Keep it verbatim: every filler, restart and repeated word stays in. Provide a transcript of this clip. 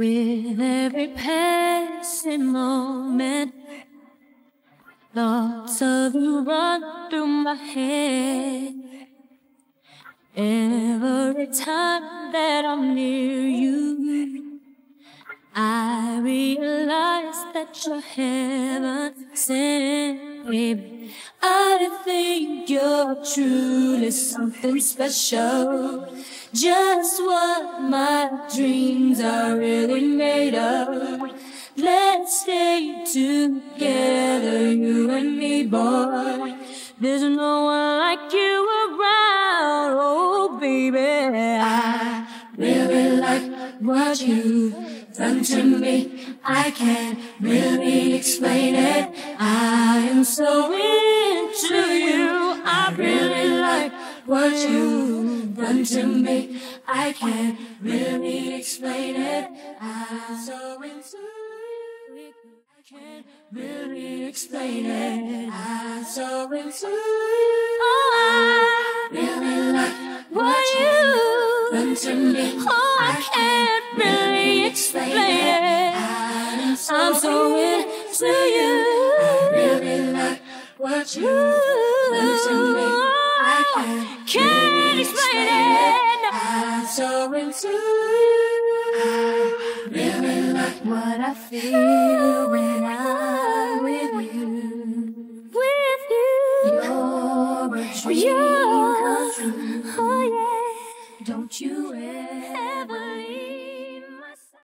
With every passing moment, thoughts of you run through my head. Every time that I'm near you, I realize that you're heaven sent, baby. I think you're truly something special, just what my dreams are really made of. Let's stay together, you and me, boy. There's no one like you around, oh baby. I really like what you've done to me. I can't really explain it. I am so into you. I really like what you've done to me. I can't really explain it. I'm so into you. I can't really explain it. I'm so into you. Oh, I really like what you've done to me. Oh, I can't really explain it. I'm so into you. I really like what you've done to me. I can't, can't really explain it. it. I'm so into you. I really like what I feel when I'm with you. With you. You're a dream.